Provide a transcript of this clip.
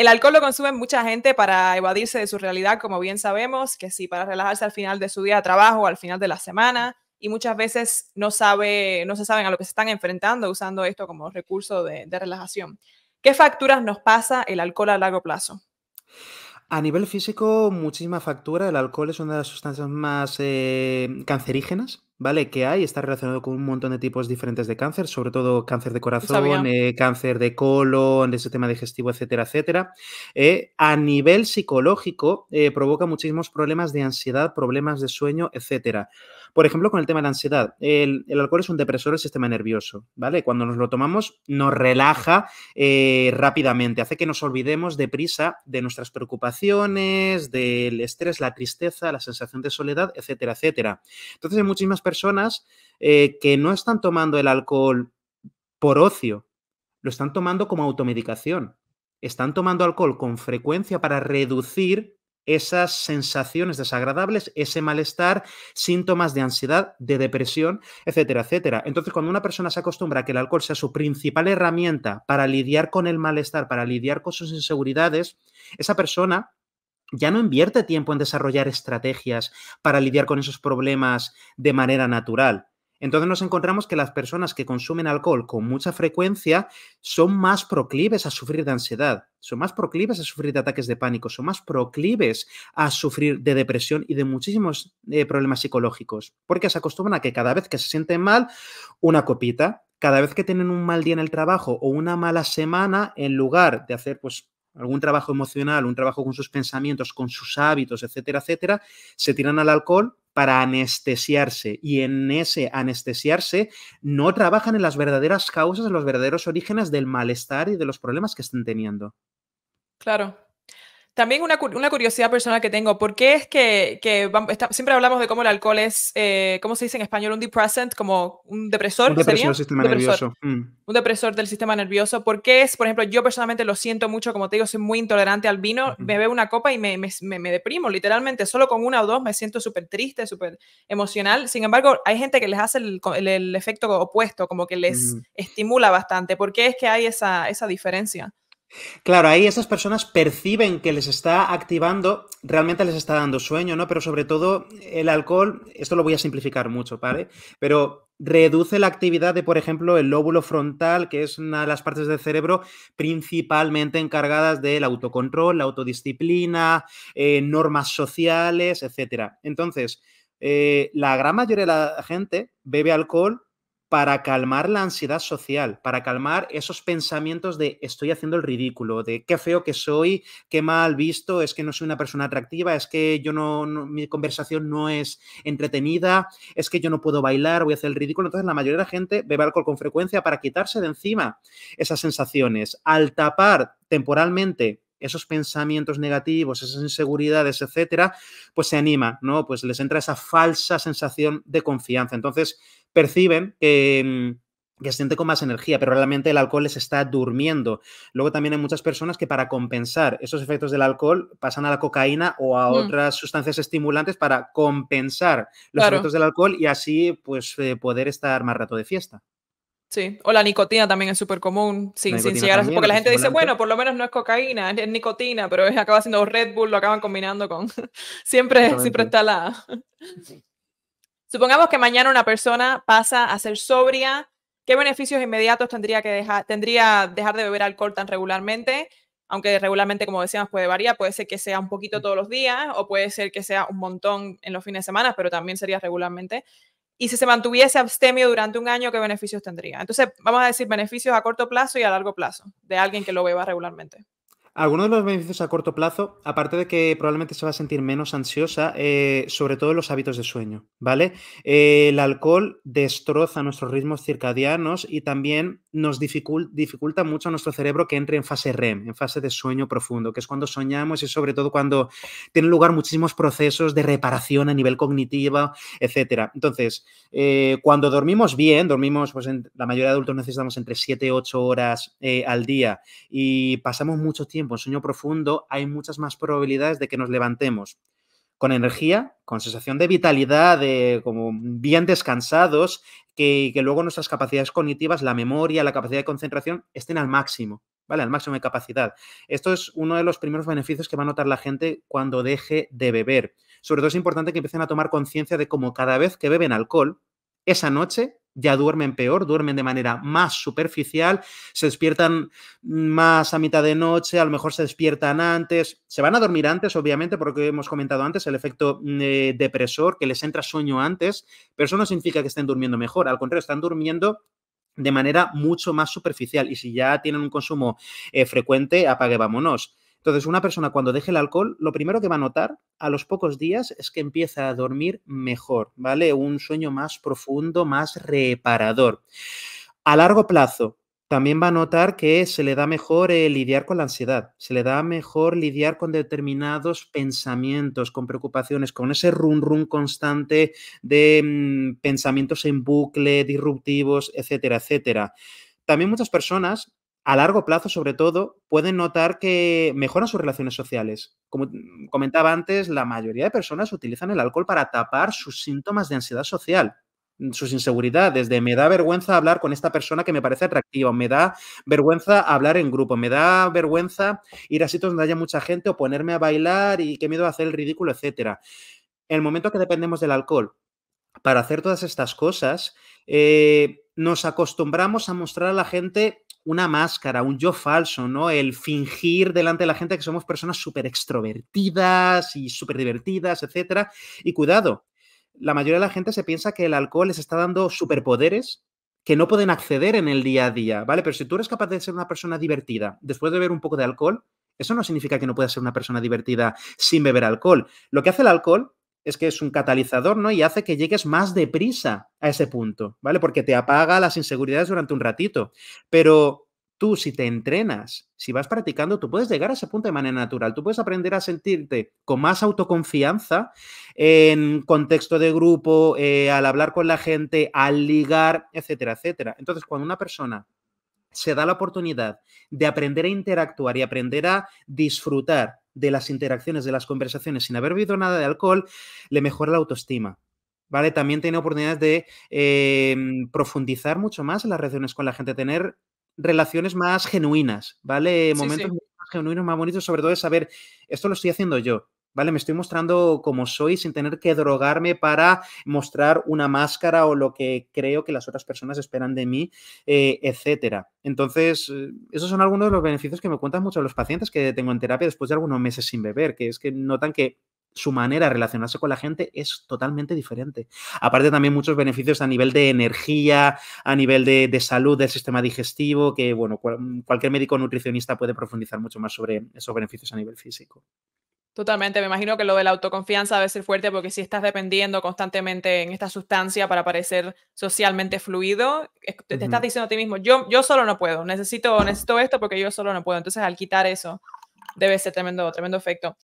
El alcohol lo consume mucha gente para evadirse de su realidad, como bien sabemos, que sí, para relajarse al final de su día de trabajo, al final de la semana, y muchas veces no se saben a lo que se están enfrentando usando esto como recurso de relajación. ¿Qué facturas nos pasa el alcohol a largo plazo? A nivel físico, muchísima factura. El alcohol es una de las sustancias más cancerígenas, ¿vale? Que hay. Está relacionado con un montón de tipos diferentes de cáncer, sobre todo cáncer de corazón, cáncer de colon, de sistema digestivo, etcétera, etcétera. A nivel psicológico, provoca muchísimos problemas de ansiedad, problemas de sueño, etcétera. Por ejemplo, con el tema de la ansiedad, el alcohol es un depresor del sistema nervioso, ¿vale? Cuando nos lo tomamos, nos relaja rápidamente, hace que nos olvidemos deprisa de nuestras preocupaciones, del estrés, la tristeza, la sensación de soledad, etcétera, etcétera. Entonces, hay muchísimas personas que no están tomando el alcohol por ocio, lo están tomando como automedicación. Están tomando alcohol con frecuencia para reducir esas sensaciones desagradables, ese malestar, síntomas de ansiedad, de depresión, etcétera, etcétera. Entonces, cuando una persona se acostumbra a que el alcohol sea su principal herramienta para lidiar con el malestar, para lidiar con sus inseguridades, esa persona ya no invierte tiempo en desarrollar estrategias para lidiar con esos problemas de manera natural. Entonces nos encontramos que las personas que consumen alcohol con mucha frecuencia son más proclives a sufrir de ansiedad, son más proclives a sufrir de ataques de pánico, son más proclives a sufrir de depresión y de muchísimos problemas psicológicos, porque se acostumbran a que cada vez que se sienten mal, una copita, cada vez que tienen un mal día en el trabajo o una mala semana, en lugar de hacer pues algún trabajo emocional, un trabajo con sus pensamientos, con sus hábitos, etcétera, etcétera, se tiran al alcohol para anestesiarse, y en ese anestesiarse no trabajan en las verdaderas causas, en los verdaderos orígenes del malestar y de los problemas que estén teniendo. Claro. También una curiosidad personal que tengo, ¿por qué es siempre hablamos de cómo el alcohol es, ¿cómo se dice en español? Un depressant, como un depresor. Un depresor del sistema nervioso. Un depresor del sistema nervioso. ¿Por qué es, por ejemplo, yo personalmente lo siento mucho, como te digo, soy muy intolerante al vino, me bebo una copa y me deprimo, literalmente, solo con una o dos me siento súper triste, súper emocional. Sin embargo, hay gente que les hace el efecto opuesto, como que les estimula bastante. ¿Por qué es que hay esa diferencia? Claro, ahí esas personas perciben que les está activando, realmente les está dando sueño, ¿no? Pero sobre todo el alcohol, esto lo voy a simplificar mucho, ¿vale? Pero reduce la actividad de, por ejemplo, el lóbulo frontal, que es una de las partes del cerebro principalmente encargadas del autocontrol, la autodisciplina, normas sociales, etc. Entonces, la gran mayoría de la gente bebe alcohol para calmar la ansiedad social, para calmar esos pensamientos de estoy haciendo el ridículo, de qué feo que soy, qué mal visto, es que no soy una persona atractiva, es que yo no mi conversación no es entretenida, es que yo no puedo bailar, voy a hacer el ridículo. Entonces la mayoría de la gente bebe alcohol con frecuencia para quitarse de encima esas sensaciones. Al tapar temporalmente esos pensamientos negativos, esas inseguridades, etcétera, pues se anima, ¿no? Pues les entra esa falsa sensación de confianza. Entonces perciben que se siente con más energía, pero realmente el alcohol les está durmiendo. Luego también hay muchas personas que para compensar esos efectos del alcohol pasan a la cocaína o a otras sustancias estimulantes para compensar los efectos del alcohol y así pues poder estar más rato de fiesta. Sí, o la nicotina también es súper común, sin llegar a eso, porque la gente dice, bueno, por lo menos no es cocaína, es nicotina, pero acaba siendo Red Bull, lo acaban combinando con... siempre está la... Supongamos que mañana una persona pasa a ser sobria, ¿qué beneficios inmediatos tendría dejar de beber alcohol tan regularmente? Aunque regularmente, como decíamos, puede variar, puede ser que sea un poquito todos los días, o puede ser que sea un montón en los fines de semana, pero también sería regularmente. Y si se mantuviese abstemio durante un año, ¿qué beneficios tendría? Entonces, vamos a decir beneficios a corto plazo y a largo plazo de alguien que lo beba regularmente. Algunos de los beneficios a corto plazo, aparte de que probablemente se va a sentir menos ansiosa, sobre todo en los hábitos de sueño, ¿vale? El alcohol destroza nuestros ritmos circadianos y también nos dificulta mucho a nuestro cerebro que entre en fase REM, en fase de sueño profundo, que es cuando soñamos y sobre todo cuando tienen lugar muchísimos procesos de reparación a nivel cognitivo, etcétera. Entonces, cuando dormimos bien, pues la mayoría de adultos necesitamos entre 7 y 8 horas al día y pasamos mucho tiempo en sueño profundo, hay muchas más probabilidades de que nos levantemos con energía, con sensación de vitalidad, de como bien descansados, que luego nuestras capacidades cognitivas, la memoria, la capacidad de concentración estén al máximo, ¿vale? Al máximo de capacidad. Esto es uno de los primeros beneficios que va a notar la gente cuando deje de beber. Sobre todo es importante que empiecen a tomar conciencia de cómo cada vez que beben alcohol, esa noche ya duermen peor, duermen de manera más superficial, se despiertan más a mitad de noche, a lo mejor se despiertan antes, se van a dormir antes, obviamente, porque hemos comentado antes el efecto depresor, que les entra sueño antes, pero eso no significa que estén durmiendo mejor, al contrario, están durmiendo de manera mucho más superficial y si ya tienen un consumo frecuente, apague, vámonos. Entonces, una persona cuando deje el alcohol, lo primero que va a notar a los pocos días es que empieza a dormir mejor, ¿vale? Un sueño más profundo, más reparador. A largo plazo, también va a notar que se le da mejor lidiar con la ansiedad, se le da mejor lidiar con determinados pensamientos, con preocupaciones, con ese run-run constante de pensamientos en bucle, disruptivos, etcétera, etcétera. También muchas personas, a largo plazo, sobre todo, pueden notar que mejoran sus relaciones sociales. Como comentaba antes, la mayoría de personas utilizan el alcohol para tapar sus síntomas de ansiedad social, sus inseguridades, de me da vergüenza hablar con esta persona que me parece atractiva, me da vergüenza hablar en grupo, me da vergüenza ir a sitios donde haya mucha gente o ponerme a bailar y qué miedo hacer el ridículo, etcétera. En el momento que dependemos del alcohol para hacer todas estas cosas, nos acostumbramos a mostrar a la gente una máscara, un yo falso, ¿no? El fingir delante de la gente que somos personas súper extrovertidas y súper divertidas, etcétera. Y cuidado, la mayoría de la gente se piensa que el alcohol les está dando superpoderes que no pueden acceder en el día a día, ¿vale? Pero si tú eres capaz de ser una persona divertida después de beber un poco de alcohol, eso no significa que no puedas ser una persona divertida sin beber alcohol. Lo que hace el alcohol es que es un catalizador, ¿no? Y hace que llegues más deprisa a ese punto, ¿vale? Porque te apaga las inseguridades durante un ratito. Pero tú, si te entrenas, si vas practicando, tú puedes llegar a ese punto de manera natural. Tú puedes aprender a sentirte con más autoconfianza en contexto de grupo, al hablar con la gente, al ligar, etcétera, etcétera. Entonces, cuando una persona se da la oportunidad de aprender a interactuar y aprender a disfrutar de las interacciones, de las conversaciones sin haber bebido nada de alcohol, le mejora la autoestima, ¿vale? También tiene oportunidades de profundizar mucho más en las relaciones con la gente, tener relaciones más genuinas, ¿vale? Momentos más genuinos, más bonitos, sobre todo de saber, esto lo estoy haciendo yo, ¿vale? Me estoy mostrando como soy sin tener que drogarme para mostrar una máscara o lo que creo que las otras personas esperan de mí, etcétera. Entonces, esos son algunos de los beneficios que me cuentan mucho los pacientes que tengo en terapia después de algunos meses sin beber, que es que notan que su manera de relacionarse con la gente es totalmente diferente. Aparte también muchos beneficios a nivel de energía, a nivel de salud del sistema digestivo, que bueno, cualquier médico nutricionista puede profundizar mucho más sobre esos beneficios a nivel físico. Totalmente, me imagino que lo de la autoconfianza debe ser fuerte porque si estás dependiendo constantemente en esta sustancia para parecer socialmente fluido, te estás diciendo a ti mismo, yo solo no puedo, necesito esto porque yo solo no puedo. Entonces al quitar eso debe ser tremendo efecto.